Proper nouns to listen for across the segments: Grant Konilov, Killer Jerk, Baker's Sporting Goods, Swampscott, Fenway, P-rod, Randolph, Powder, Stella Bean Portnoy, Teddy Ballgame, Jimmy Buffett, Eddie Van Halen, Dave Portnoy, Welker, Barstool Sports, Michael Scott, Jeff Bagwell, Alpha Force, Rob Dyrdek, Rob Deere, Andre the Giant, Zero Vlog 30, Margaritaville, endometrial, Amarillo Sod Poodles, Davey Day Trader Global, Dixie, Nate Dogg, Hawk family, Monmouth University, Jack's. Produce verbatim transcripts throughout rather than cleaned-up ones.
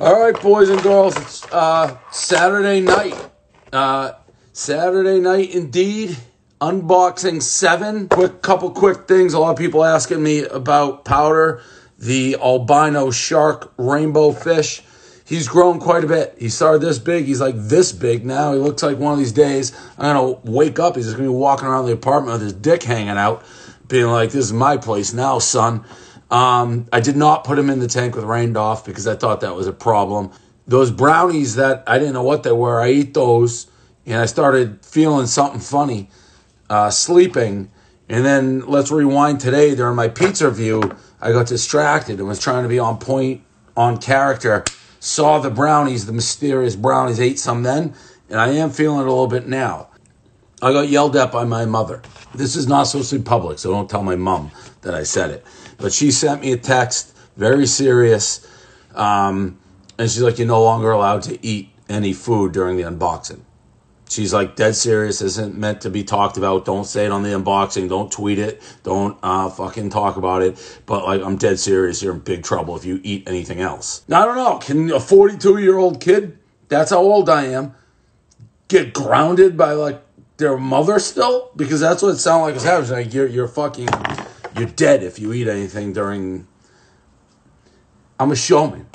All right, boys and girls, it's uh, Saturday night. Uh, Saturday night indeed. Unboxing seven. Quick couple quick things. A lot of people asking me about Powder, the albino shark rainbow fish. He's grown quite a bit. He started this big. He's like this big now. He looks like one of these days I'm going to wake up. He's just going to be walking around the apartment with his dick hanging out, being like, this is my place now, son. Um, I did not put him in the tank with Randolph because I thought that was a problem. Those brownies that I didn't know what they were, I eat those, and I started feeling something funny, uh, sleeping. And then let's rewind today. During my pizza review, I got distracted and was trying to be on point, on character. Saw the brownies, the mysterious brownies, ate some then, and I am feeling it a little bit now. I got yelled at by my mother. This is not supposed to be public, so don't tell my mom that I said it. But she sent me a text, very serious, um, and she's like, you're no longer allowed to eat any food during the unboxing. She's like, dead serious, isn't meant to be talked about. Don't say it on the unboxing. Don't tweet it. Don't uh, fucking talk about it. But, like, I'm dead serious. You're in big trouble if you eat anything else. Now, I don't know. Can a forty-two-year-old kid, that's how old I am, get grounded by, like, their mother still? Because that's what it sounded like was happening. Like, you're, you're fucking, you're dead if you eat anything during. I'm a showman.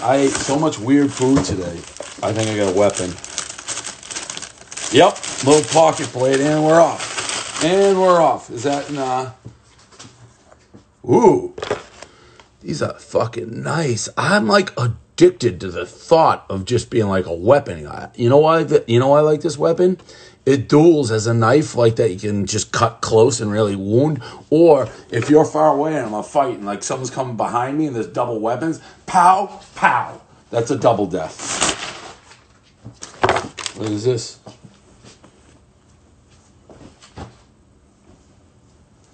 I ate so much weird food today. I think I got a weapon. Yep, little pocket blade, and we're off. And we're off. Is that, nah. Ooh, these are fucking nice. I'm like addicted to the thought of just being like a weapon guy. You know why? You know why I like this weapon? It duels as a knife like that. You can just cut close and really wound. Or if you're far away and I'm fighting, like someone's coming behind me and there's double weapons, pow, pow. That's a double death. What is this?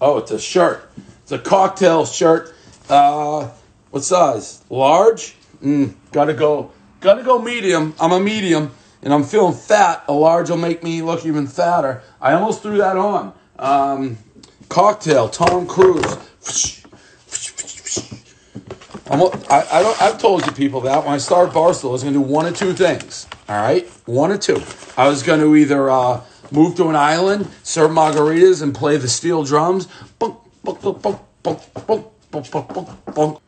Oh, it's a shirt. It's a cocktail shirt. Uh, what size? Large? Mm, gotta go. Gotta go medium. I'm a medium, and I'm feeling fat. A large will make me look even fatter. I almost threw that on. Um, cocktail. Tom Cruise. I'm, I, I don't, I've told you people that when I started Barstool, I was going to do one of two things, all right? One or two. I was going to either uh, move to an island, serve margaritas, and play the steel drums.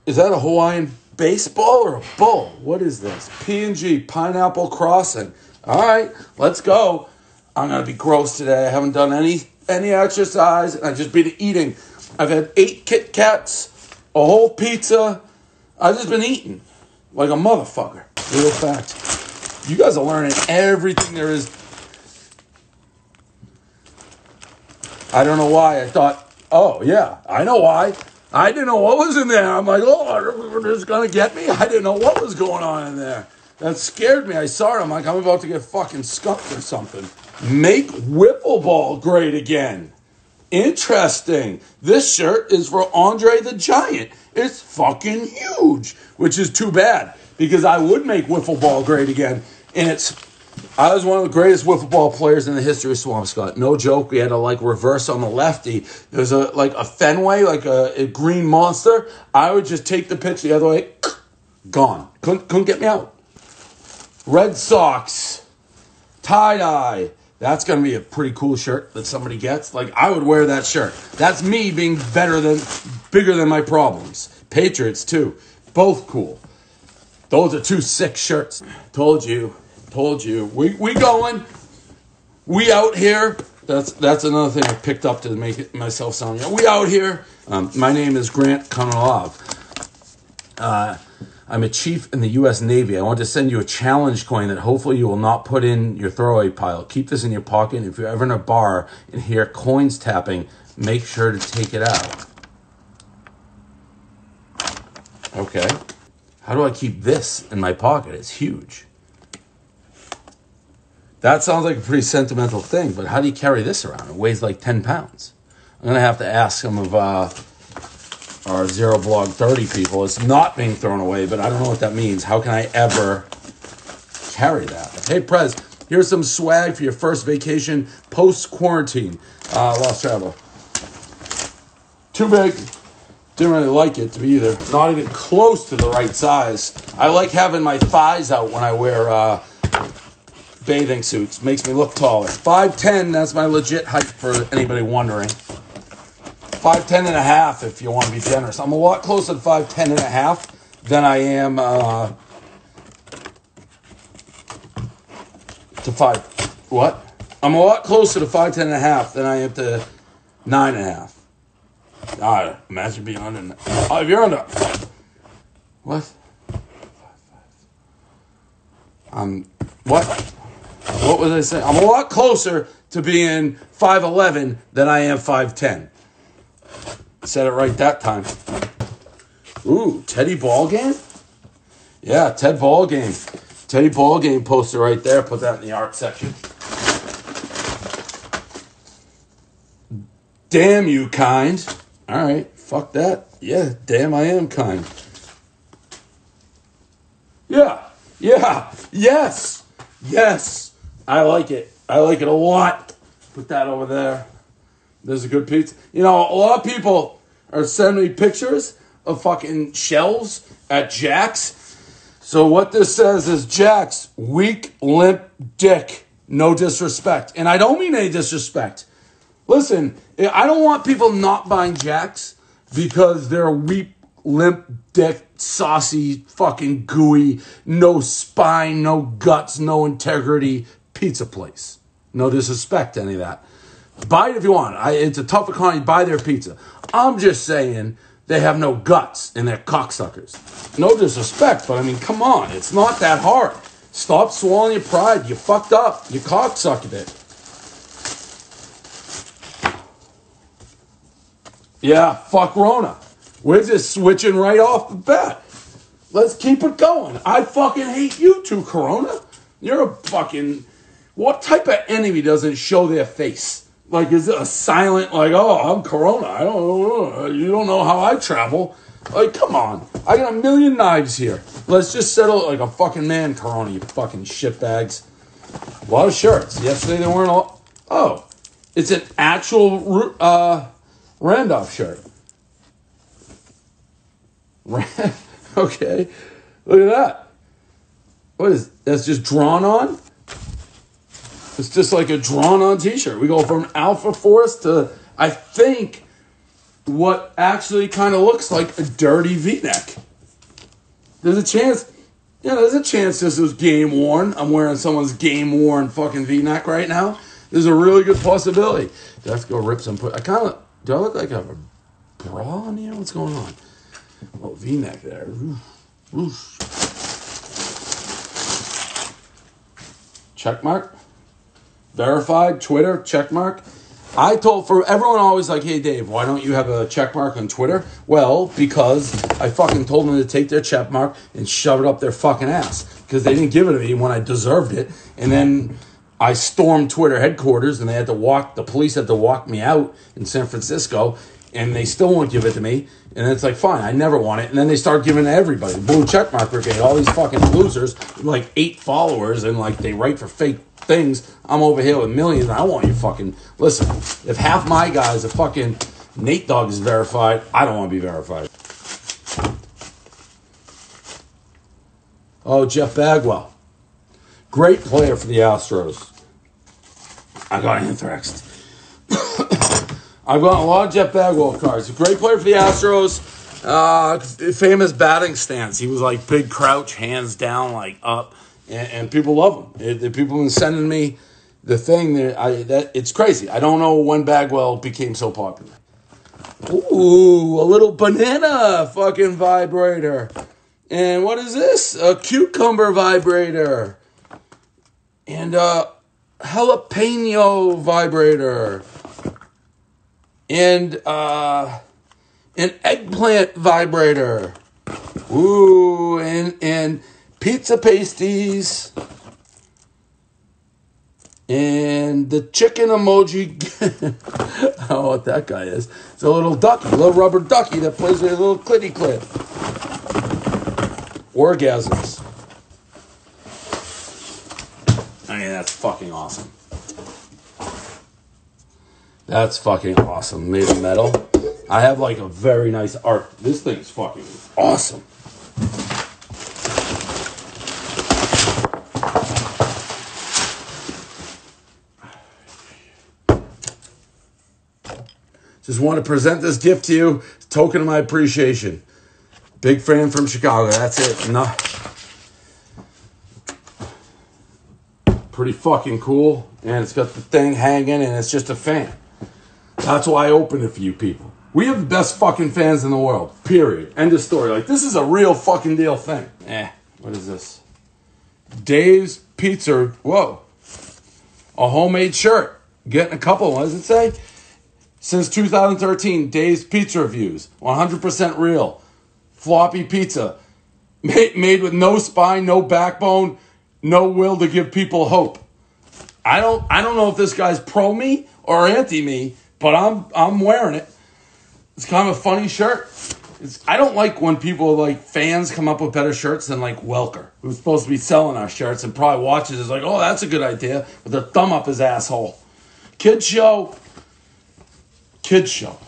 Is that a Hawaiian baseball or a bull? What is this? P and G, Pineapple Crossing. All right, let's go. I'm going to be gross today. I haven't done any, any exercise, and I've just been eating. I've had eight Kit Kats, a whole pizza. I've just been eating like a motherfucker. Real fact. You guys are learning everything there is. I don't know why. I thought, oh, yeah, I know why. I didn't know what was in there. I'm like, oh, this is going to get me? I didn't know what was going on in there. That scared me. I saw it. I'm like, I'm about to get fucking scuffed or something. Make Whipple Ball great again. Interesting. This shirt is for Andre the Giant. It's fucking huge, which is too bad because I would make wiffle ball great again. And it's, I was one of the greatest wiffle ball players in the history of Swampscott. No joke. We had to like reverse on the lefty. There's a like a Fenway, like a, a green monster. I would just take the pitch the other way, gone. Couldn't couldn't get me out. Red Sox, tie dye. That's going to be a pretty cool shirt that somebody gets. Like, I would wear that shirt. That's me being better than, bigger than my problems. Patriots, too. Both cool. Those are two sick shirts. Told you. Told you. We we going. We out here. That's that's another thing I picked up to make it myself sound young. We out here. Um, my name is Grant Konilov. Uh I'm a chief in the U S Navy. I want to send you a challenge coin that hopefully you will not put in your throwaway pile. Keep this in your pocket. And if you're ever in a bar and hear coins tapping, make sure to take it out. Okay. How do I keep this in my pocket? It's huge. That sounds like a pretty sentimental thing, but how do you carry this around? It weighs like ten pounds. I'm going to have to ask some of... Uh, Our Zero Vlog thirty people. It's not being thrown away, but I don't know what that means. How can I ever carry that? Hey, Prez, here's some swag for your first vacation post-quarantine. Uh, lost travel. Too big. Didn't really like it to be either. Not even close to the right size. I like having my thighs out when I wear uh, bathing suits. Makes me look taller. five ten, that's my legit height for anybody wondering. five ten and a half if you want to be generous. I'm a lot closer to five ten and a half than I am uh, to five. What? I'm a lot closer to five ten and a half than I am to nine and a half. God, imagine being under. Oh, if you're under. What? Um, what? What was I saying? I'm a lot closer to being five eleven than I am five ten. Said it right that time. Ooh, Teddy Ballgame? Yeah, Ted Ballgame. Teddy Ballgame poster right there. Put that in the art section. Damn you kind. All right, fuck that. Yeah, damn I am kind. Yeah, yeah, yes, yes. I like it. I like it a lot. Put that over there. There's a good pizza. You know, a lot of people are sending me pictures of fucking shelves at Jack's. So what this says is Jack's, weak, limp dick. No disrespect. And I don't mean any disrespect. Listen, I don't want people not buying Jack's because they're weak, limp, dick, saucy, fucking gooey, no spine, no guts, no integrity pizza place. No disrespect to any of that. Buy it if you want. I, it's a tough economy. Buy their pizza. I'm just saying they have no guts and they're cocksuckers. No disrespect, but I mean, come on. It's not that hard. Stop swallowing your pride. You fucked up. You cocksucked it. Yeah, fuck Rona. We're just switching right off the bat. Let's keep it going. I fucking hate you two, Corona. You're a fucking... What type of enemy doesn't show their face? Like, is it a silent, like, oh, I'm Corona. I don't, you don't know how I travel. Like, come on. I got a million knives here. Let's just settle it like a fucking man, Corona, you fucking shitbags. A lot of shirts. Yesterday they weren't all... Oh, it's an actual... Uh, Randolph shirt. Okay. Look at that. What is that's just drawn on? It's just like a drawn on t-shirt. We go from Alpha Force to, I think, what actually kind of looks like a dirty V-neck. There's a chance. Yeah, there's a chance this is game worn. I'm wearing someone's game worn fucking V-neck right now. There's a really good possibility. Do I have to go rip some... I kind of... Do I look like I have a bra on here? What's going on? Oh, V-neck there. Oof. Oof. Check mark. Verified. Twitter. Check mark. I told for everyone always like, hey, Dave, why don't you have a check mark on Twitter? Well, because I fucking told them to take their check mark and shove it up their fucking ass. Because they didn't give it to me when I deserved it. And then... I stormed Twitter headquarters, and they had to walk, the police had to walk me out in San Francisco, and they still won't give it to me. And it's like, fine, I never want it. And then they start giving it to everybody. The Blue Checkmark Brigade, all these fucking losers, like eight followers, and like they write for fake things. I'm over here with millions, and I want you fucking, listen, if half my guys are fucking, Nate Dogg is verified, I don't want to be verified. Oh, Jeff Bagwell. Great player for the Astros. I got anthraxed. I've got a lot of Jeff Bagwell cards. Great player for the Astros. Uh, famous batting stance. He was like big crouch, hands down, like up. And, and people love him. It, it, people have been sending me the thing. That I that It's crazy. I don't know when Bagwell became so popular. Ooh, a little banana fucking vibrator. And what is this? A cucumber vibrator. And a jalapeno vibrator. And uh, an eggplant vibrator. Ooh, and, and pizza pasties. And the chicken emoji. I don't know what that guy is. It's a little ducky, a little rubber ducky that plays with a little clitty clip. Orgasms. I mean, that's fucking awesome. That's fucking awesome. Made of metal. I have like a very nice art. This thing's fucking awesome. Just want to present this gift to you. Token of my appreciation. Big fan from Chicago. That's it. No. Pretty fucking cool. And it's got the thing hanging and it's just a fan. That's why I opened it for you people. We have the best fucking fans in the world. Period. End of story. Like, this is a real fucking deal thing. Eh. What is this? Dave's Pizza. Whoa. A homemade shirt. Getting a couple. What does it say? Since two thousand thirteen, Dave's Pizza Reviews, one hundred percent real, floppy pizza, made, made with no spine, no backbone, no will to give people hope. I don't, I don't know if this guy's pro me or anti me, but I'm, I'm wearing it. It's kind of a funny shirt. It's, I don't like when people like fans come up with better shirts than like Welker, who's supposed to be selling our shirts and probably watches is like, oh, that's a good idea, with their thumb up his asshole. Kid show. Kid show.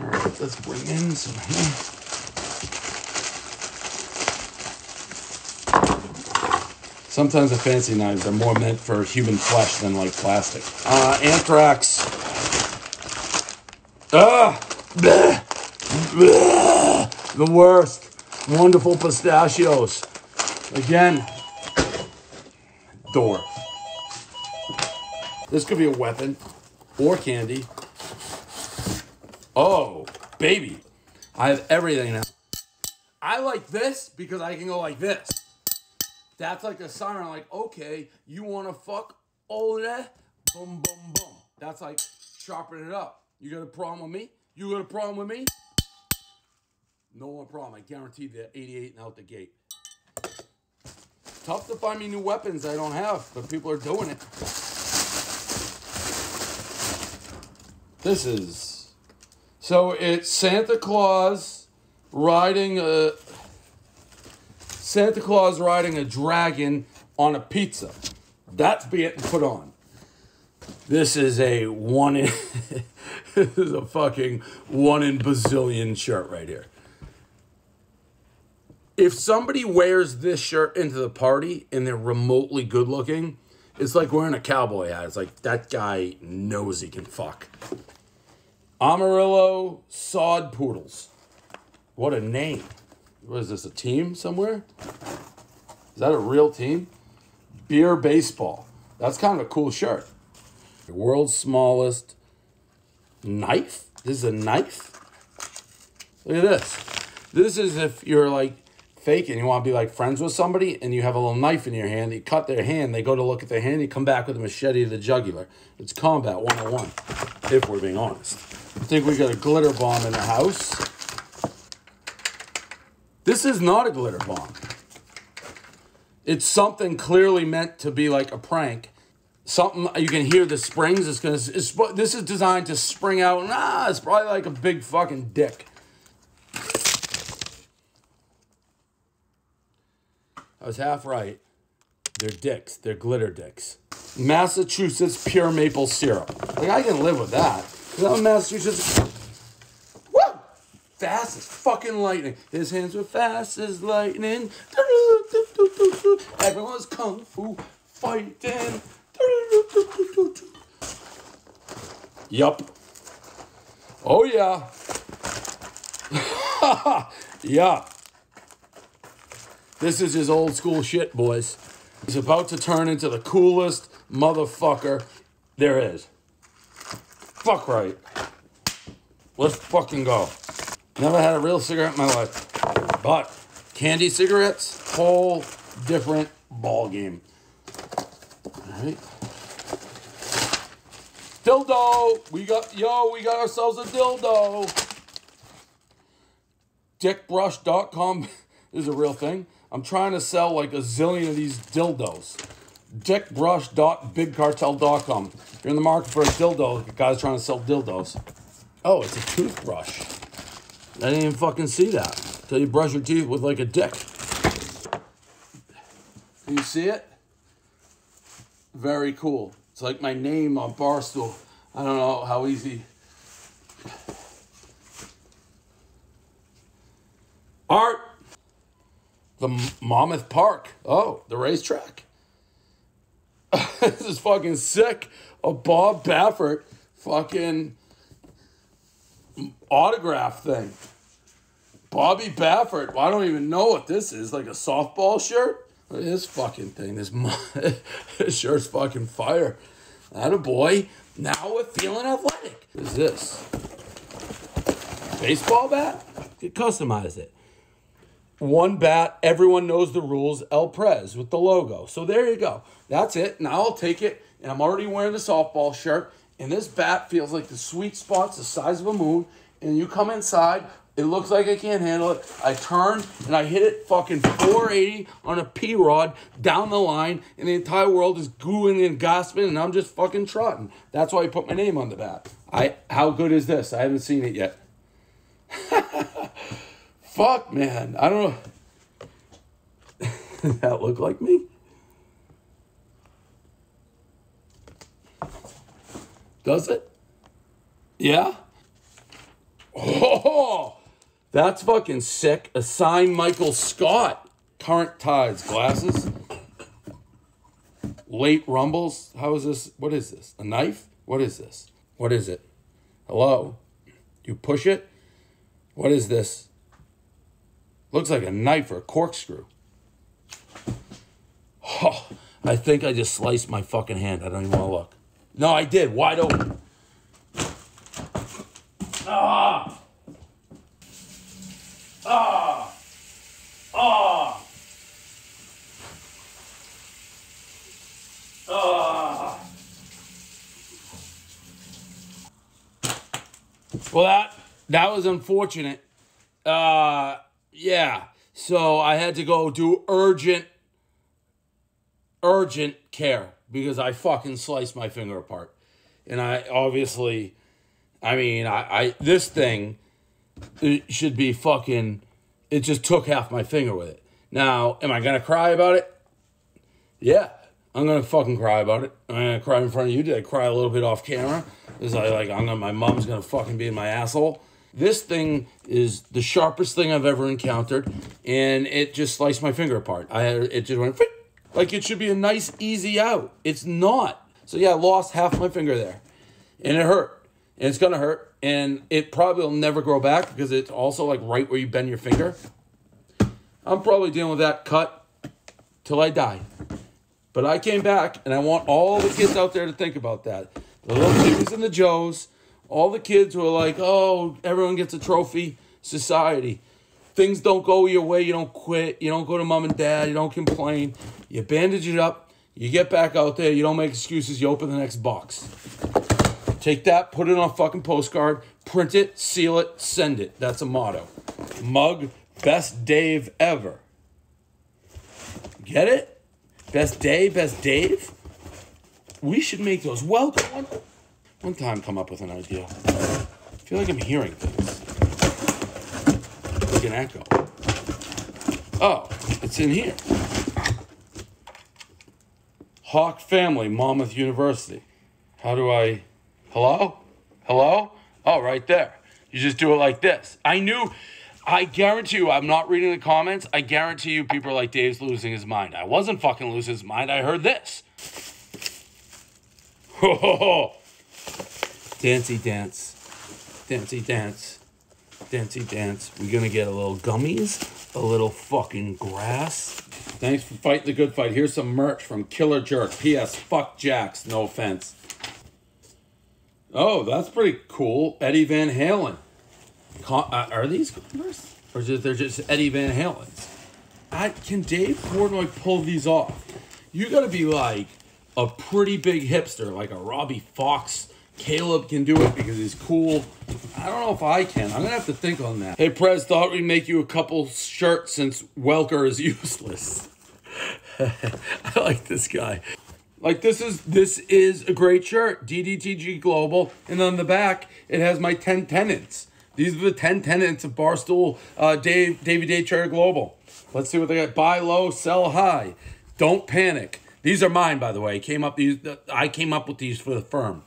All right, let's bring in some hands. Sometimes the fancy knives are more meant for human flesh than like plastic. Uh, anthrax. Ah, bleh, bleh, the worst. Wonderful pistachios. Again. Door. This could be a weapon or candy. Oh, baby. I have everything now. I like this because I can go like this. That's like a siren. Like, okay, you want to fuck? Ole? Boom, boom, boom. That's like sharpening it up. You got a problem with me? You got a problem with me? No more problem. I guarantee they're eighty-eight and out the gate. Tough to find me new weapons I don't have, but people are doing it. This is... So it's Santa Claus riding a Santa Claus riding a dragon on a pizza. That's being put on. This is a one in this is a fucking one in bazillion shirt right here. If somebody wears this shirt into the party and they're remotely good looking, it's like wearing a cowboy hat. It's like that guy knows he can fuck. Amarillo Sod Poodles. What a name. What is this, a team somewhere? Is that a real team? Beer Baseball. That's kind of a cool shirt. The world's smallest knife. This is a knife? Look at this. This is if you're like fake and you want to be like friends with somebody and you have a little knife in your hand. You cut their hand. They go to look at their hand. You come back with a machete to the jugular. It's combat one oh one, if we're being honest. I think we got a glitter bomb in the house. This is not a glitter bomb. It's something clearly meant to be like a prank. Something you can hear the springs. It's gonna. It's, this is designed to spring out. Ah, it's probably like a big fucking dick. I was half right. They're dicks. They're glitter dicks. Massachusetts pure maple syrup. Like I can live with that. I'm Massachusetts. Woo! Fast as fucking lightning. His hands were fast as lightning. Everyone's kung fu fighting. Yup. Oh, yeah. Yeah. This is his old school shit, boys. He's about to turn into the coolest motherfucker there is. Fuck right. Let's fucking go. Never had a real cigarette in my life. But candy cigarettes, whole different ball game. All right. Dildo. We got, yo, we got ourselves a dildo. Dickbrush dot com is a real thing. I'm trying to sell like a zillion of these dildos. Dickbrush dot big cartel dot com. You're in the market for a dildo. The guy's trying to sell dildos. Oh, it's a toothbrush. I didn't even fucking see that. So you brush your teeth with like a dick. Can you see it? Very cool. It's like my name on Barstool. I don't know how easy. Art. The Monmouth Park. Oh, the racetrack. This is fucking sick. A Bob Baffert fucking autograph thing. Bobby Baffert. Well, I don't even know what this is. Like a softball shirt? Look at this fucking thing. This, this shirt's fucking fire. Attaboy. Now we're feeling athletic. What is this? Baseball bat? You customize it. One bat, everyone knows the rules, El Prez with the logo. So there you go. That's it. Now I'll take it, and I'm already wearing the softball shirt, and this bat feels like the sweet spot's the size of a moon, and you come inside, it looks like I can't handle it. I turn, and I hit it fucking four eighty on a P-rod down the line, and the entire world is gooing and gossiping, and I'm just fucking trotting. That's why I put my name on the bat. I How good is this? I haven't seen it yet. Fuck, man. I don't know. Does that look like me? Does it? Yeah? Oh, that's fucking sick. A signed Michael Scott. Current Tides glasses. Late Rumbles. How is this? What is this? A knife? What is this? What is it? Hello? You push it? What is this? Looks like a knife or a corkscrew. Oh, I think I just sliced my fucking hand. I don't even want to look. No, I did. Wide open. Ah! Ah! Ah! Ah! Well, that, that was unfortunate. Uh... Yeah, so I had to go do urgent, urgent care because I fucking sliced my finger apart. And I obviously, I mean, I, I this thing it should be fucking, it just took half my finger with it. Now, am I going to cry about it? Yeah, I'm going to fucking cry about it. I'm going to cry in front of you. Did I cry a little bit off camera? Because I like, I'm gonna, my mom's going to fucking be in my asshole. This thing is the sharpest thing I've ever encountered, and it just sliced my finger apart. I had, it just went, like it should be a nice, easy out. It's not. So yeah, I lost half my finger there, and it hurt, and it's going to hurt, and it probably will never grow back because it's also like right where you bend your finger. I'm probably dealing with that cut till I die. But I came back, and I want all the kids out there to think about that. The little Jimmys and the Joes. All the kids were like, oh, everyone gets a trophy society. Things don't go your way. You don't quit. You don't go to mom and dad. You don't complain. You bandage it up. You get back out there. You don't make excuses. You open the next box. Take that, put it on a fucking postcard, print it, seal it, send it. That's a motto. Mug, best Dave ever. Get it? Best day, best Dave? We should make those welcome. One time come up with an idea. I feel like I'm hearing things. Like an echo. Oh, it's in here. Hawk family, Monmouth University. How do I... Hello? Hello? Oh, right there. You just do it like this. I knew... I guarantee you, I'm not reading the comments. I guarantee you people are like, Dave's losing his mind. I wasn't fucking losing his mind. I heard this. Ho, ho, ho. Dancy dance, dancy dance, dancy dance. We're going to get a little gummies, a little fucking grass. Thanks for fighting the good fight. Here's some merch from Killer Jerk. P S Fuck Jack's, no offense. Oh, that's pretty cool. Eddie Van Halen. Con uh, are these covers? Or just, they're just Eddie Van Halen's? I, can Dave Portnoy pull these off? You got to be like a pretty big hipster, like a Robbie Fox. Caleb can do it because he's cool. I don't know if I can. I'm going to have to think on that. Hey, Prez, thought we'd make you a couple shirts since Welker is useless. I like this guy. Like, this is this is a great shirt. D D T G Global. And on the back, it has my ten tenants. These are the ten tenants of Barstool uh, Dave, Davey Day Trader Global. Let's see what they got. Buy low, sell high. Don't panic. These are mine, by the way. Came up these. I came up with these for the firm.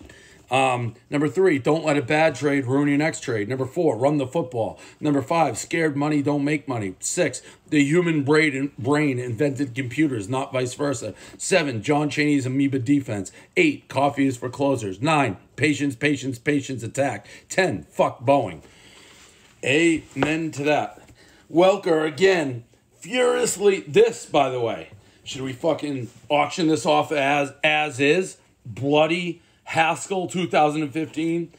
Um, number three, don't let a bad trade ruin your next trade. Number four, run the football. Number five, scared money don't make money. Six, the human brain, brain invented computers, not vice versa. Seven, John Cheney's amoeba defense. Eight, coffee is for closers. Nine, patience, patience, patience attack. Ten, fuck Boeing. Amen to that. Welker, again, furiously, this, by the way, should we fucking auction this off as, as is? Bloody Haskell two thousand fifteen,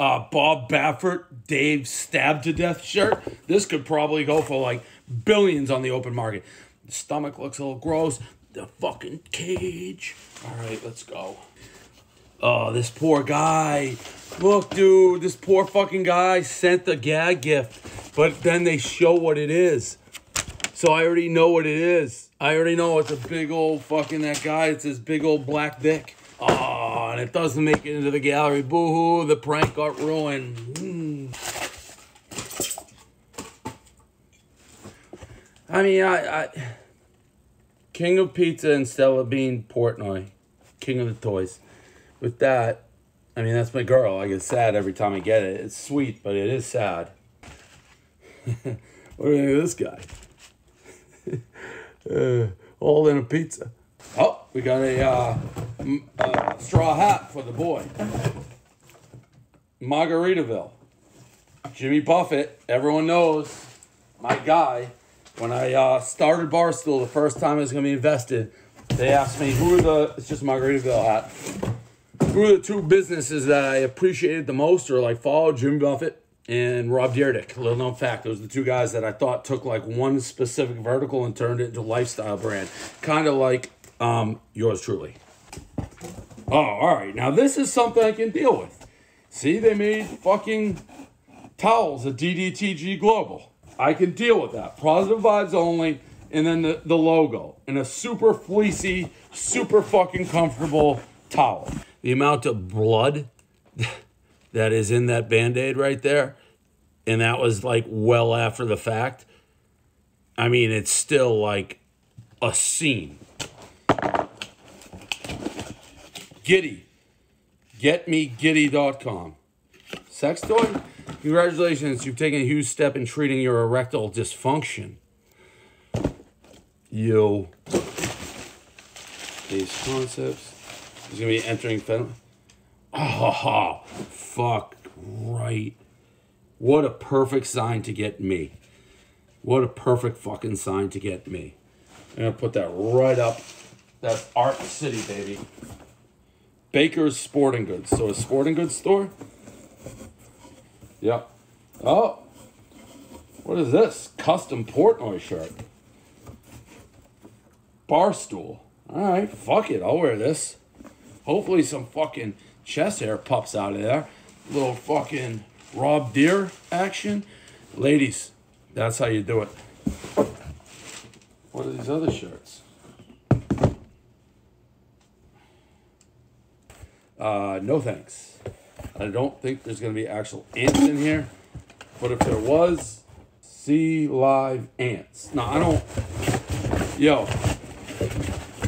uh, Bob Baffert, Dave stabbed to death shirt. This could probably go for like billions on the open market. The stomach looks a little gross. The fucking cage. All right, let's go. Oh, this poor guy. Look, dude, this poor fucking guy sent the gag gift, but then they show what it is. So I already know what it is. I already know it's a big old fucking that guy. It's his big old black dick. Oh, and it doesn't make it into the gallery. Boo-hoo, the prank got ruined. Mm. I mean, I, I... King of Pizza and Stella Bean Portnoy. King of the Toys. With that, I mean, that's my girl. I get sad every time I get it. It's sweet, but it is sad. What do you think of this guy? uh, all in a pizza. Oh, we got a uh, uh, straw hat for the boy. Margaritaville. Jimmy Buffett. Everyone knows my guy. When I uh, started Barstool, the first time I was going to be invested, they asked me, who are the... It's just Margaritaville hat. Who are the two businesses that I appreciated the most or like followed? Jimmy Buffett and Rob Dyrdek. Little known fact, those are the two guys that I thought took like one specific vertical and turned it into a lifestyle brand. Kind of like um, yours truly. Oh, all right. Now this is something I can deal with. See, they made fucking towels at D D T G Global. I can deal with that. Positive vibes only. And then the, the logo. And a super fleecy, super fucking comfortable towel. The amount of blood that is in that Band-Aid right there, and that was like well after the fact. I mean, it's still like a scene. Giddy. Get me giddy dot com. Sex toy? Congratulations, you've taken a huge step in treating your erectile dysfunction. Yo. These concepts. He's going to be entering Fenway. Oh, fuck right. What a perfect sign to get me. What a perfect fucking sign to get me. I'm going to put that right up. That's Art City, baby. Baker's Sporting Goods. So a sporting goods store? Yep. Oh. What is this? Custom Portnoy shirt. Barstool. All right, fuck it. I'll wear this. Hopefully some fucking chest hair pops out of there. Little fucking Rob Deere action. Ladies, that's how you do it. What are these other shirts? Uh, no thanks. I don't think there's going to be actual ants in here. But if there was, see live ants. No, I don't. Yo,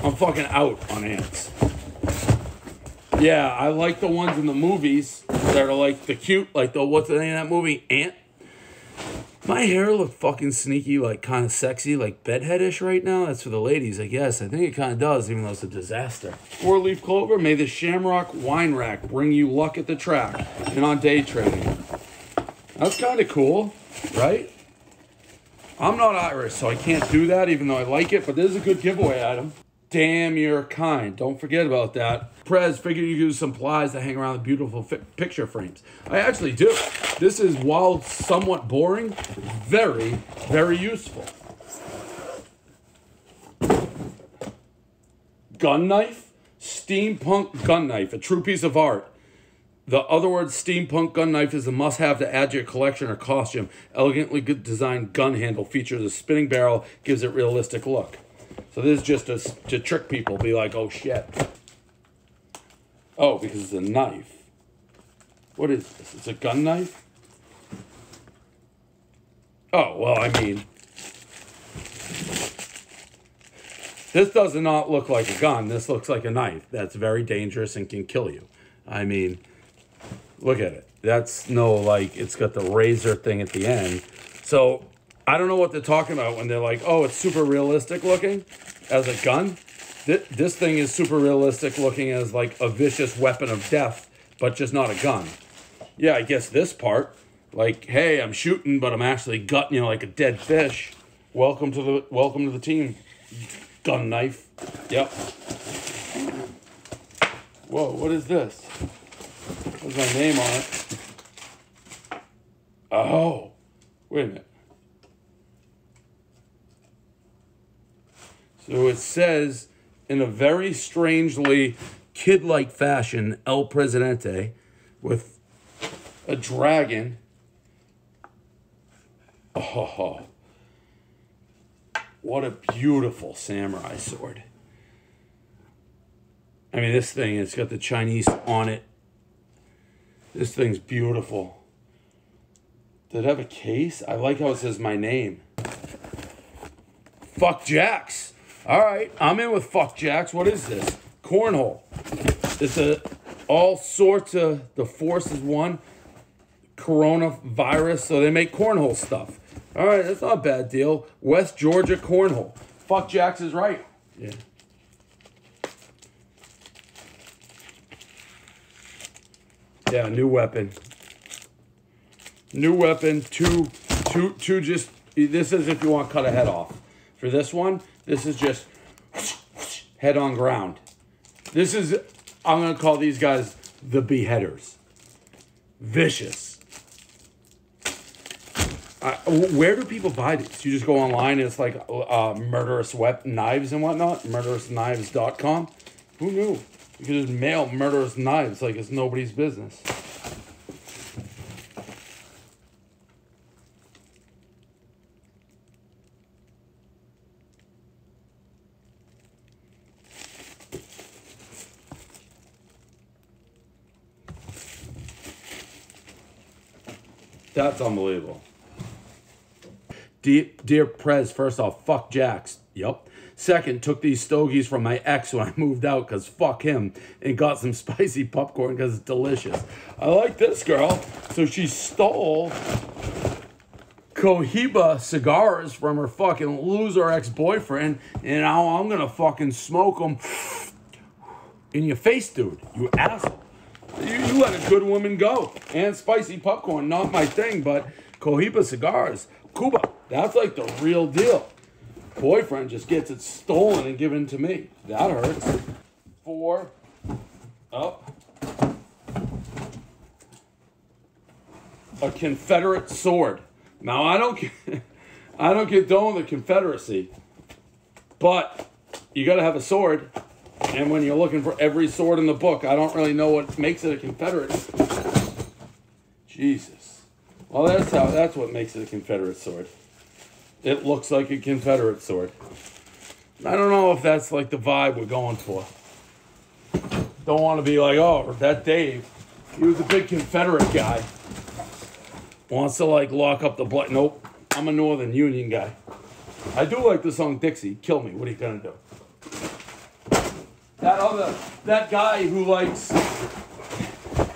I'm fucking out on ants. Yeah, I like the ones in the movies that are like the cute, like the, what's the name of that movie? Ant. My hair looked fucking sneaky, like kind of sexy, like bedheadish right now. That's for the ladies, I guess. I think it kind of does, even though it's a disaster. Four leaf clover, may the shamrock wine rack bring you luck at the track and on day trading. That's kind of cool, right? I'm not Irish, so I can't do that, even though I like it, but this is a good giveaway item. Damn, you're kind. Don't forget about that. Prez, figured you could use some plies to hang around the beautiful fi picture frames. I actually do. This is, while somewhat boring, very, very useful. Gun knife? Steampunk gun knife. A true piece of art. The other word, steampunk gun knife, is a must-have to add to your collection or costume. Elegantly designed gun handle features a spinning barrel, gives it realistic look. So this is just to, to trick people, be like, oh, shit. Oh, because it's a knife. What is this? It's a gun knife? Oh, well, I mean. This does not look like a gun. This looks like a knife. That's very dangerous and can kill you. I mean, look at it. That's no, like, it's got the razor thing at the end. So I don't know what they're talking about when they're like, oh, it's super realistic looking as a gun. Th this thing is super realistic looking as, like, a vicious weapon of death, but just not a gun. Yeah, I guess this part, like, hey, I'm shooting, but I'm actually gutting you like a dead fish. Welcome to the welcome to the team. Gun knife. Yep. Whoa, what is this? What's my name on it? Oh, wait a minute. So it says, in a very strangely kid-like fashion, El Presidente, with a dragon. Oh, what a beautiful samurai sword. I mean, this thing, it's got the Chinese on it. This thing's beautiful. Did it have a case? I like how it says my name. Fuck Jack's. All right, I'm in with Fuck Jack's. What is this? Cornhole. It's a, all sorts of, the force is one. Coronavirus, so they make cornhole stuff. All right, that's not a bad deal. West Georgia cornhole. Fuck Jack's is right. Yeah. Yeah, new weapon. New weapon, two, two, two just, this is if you want to cut a head off. For this one, this is just head on ground. This is, I'm going to call these guys the beheaders. Vicious. I, where do people buy this? You just go online and it's like uh, murderous weapon knives and whatnot. murderous knives dot com. Who knew? You can just mail murderous knives like it's nobody's business. That's unbelievable. Dear, dear Prez, first off, fuck Jack's. Yep. Second, took these stogies from my ex when I moved out because fuck him, and got some spicy popcorn because it's delicious. I like this girl. So she stole Cohiba cigars from her fucking loser ex-boyfriend, and now I'm going to fucking smoke them in your face, dude. You asshole. You, you let a good woman go. And spicy popcorn, not my thing, but Cohiba cigars, Cuba, that's like the real deal. Boyfriend just gets it stolen and given to me. That hurts. Four. Up. A Confederate sword. Now, I don't get, I don't condone the Confederacy, but you got to have a sword. And when you're looking for every sword in the book, I don't really know what makes it a Confederate. Jesus. Well, that's how. That's what makes it a Confederate sword. It looks like a Confederate sword. I don't know if that's like the vibe we're going for. Don't want to be like, oh, that Dave, he was a big Confederate guy. Wants to like lock up the blood. Nope, I'm a Northern Union guy. I do like the song Dixie. Kill me. What are you gonna do? That other, that guy who likes,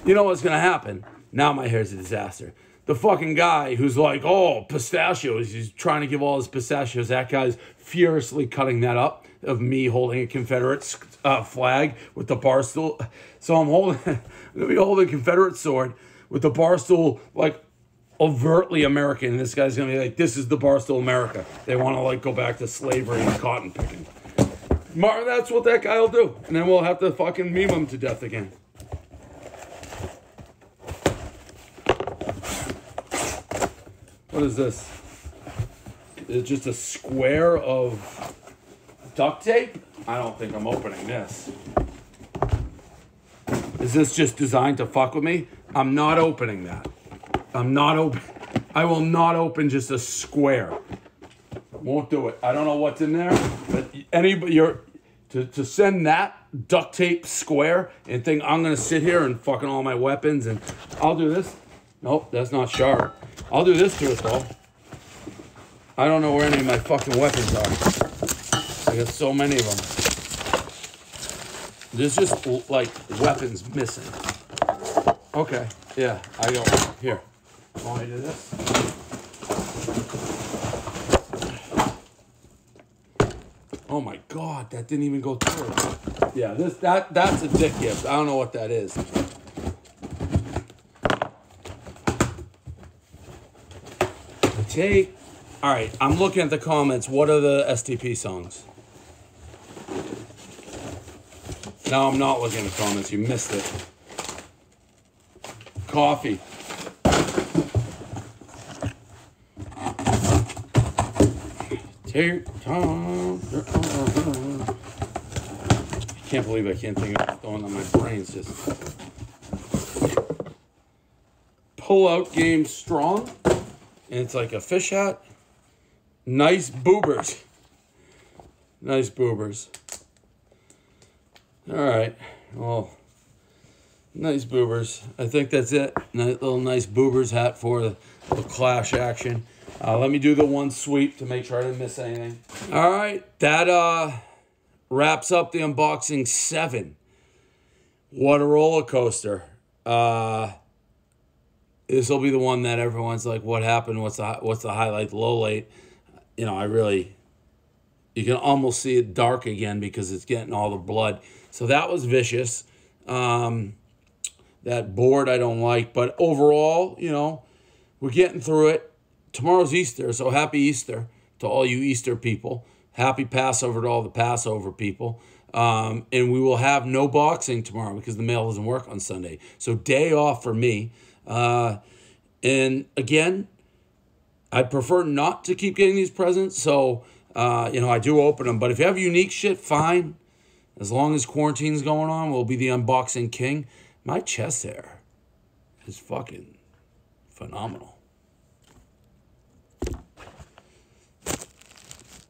you know what's going to happen? Now my hair's a disaster. The fucking guy who's like, oh, pistachios, he's trying to give all his pistachios. That guy's furiously cutting that up of me holding a Confederate uh, flag with the Barstool. So I'm holding, I'm going to be holding a Confederate sword with the Barstool, like, overtly American. And this guy's going to be like, this is the Barstool America. They want to, like, go back to slavery and cotton picking. Martin, that's what that guy will do. And then we'll have to fucking meme him to death again. What is this? It's just a square of duct tape? I don't think I'm opening this. Is this just designed to fuck with me? I'm not opening that. I'm not open. I will not open just a square. Won't do it. I don't know what's in there, but anybody, you're, to, to send that duct tape square and think I'm going to sit here and fucking all my weapons and I'll do this. Nope, that's not sharp. I'll do this to it, though. I don't know where any of my fucking weapons are. I got so many of them. There's just, like, weapons missing. Okay, yeah, I don't. Here. Want me to do this? Oh my God, that didn't even go through. Yeah, this that that's a dick gift. I don't know what that is. Take. All right, I'm looking at the comments. What are the S T P songs? No, I'm not looking at the comments. You missed it. Coffee. Take time. I can't believe I can't think of throwing on my brains. Just pull out game strong, and it's like a fish hat. Nice boobers. Nice boobers. All right. Well. Nice boobers. I think that's it. Nice, little nice boobers hat for the, the clash action. Uh, let me do the one sweep to make sure I didn't miss anything. All right. That uh, wraps up the unboxing seven. What a roller coaster. Uh, this will be the one that everyone's like, what happened? What's the, what's the highlight, low light? You know, I really, you can almost see it dark again because it's getting all the blood. So that was vicious. Um... That board I don't like. But overall, you know, we're getting through it. Tomorrow's Easter, so happy Easter to all you Easter people. Happy Passover to all the Passover people. Um, and we will have no boxing tomorrow because the mail doesn't work on Sunday. So day off for me. Uh, and again, I prefer not to keep getting these presents. So, uh, you know, I do open them. But if you have unique shit, fine. As long as quarantine's going on, we'll be the unboxing king. My chest hair is fucking phenomenal.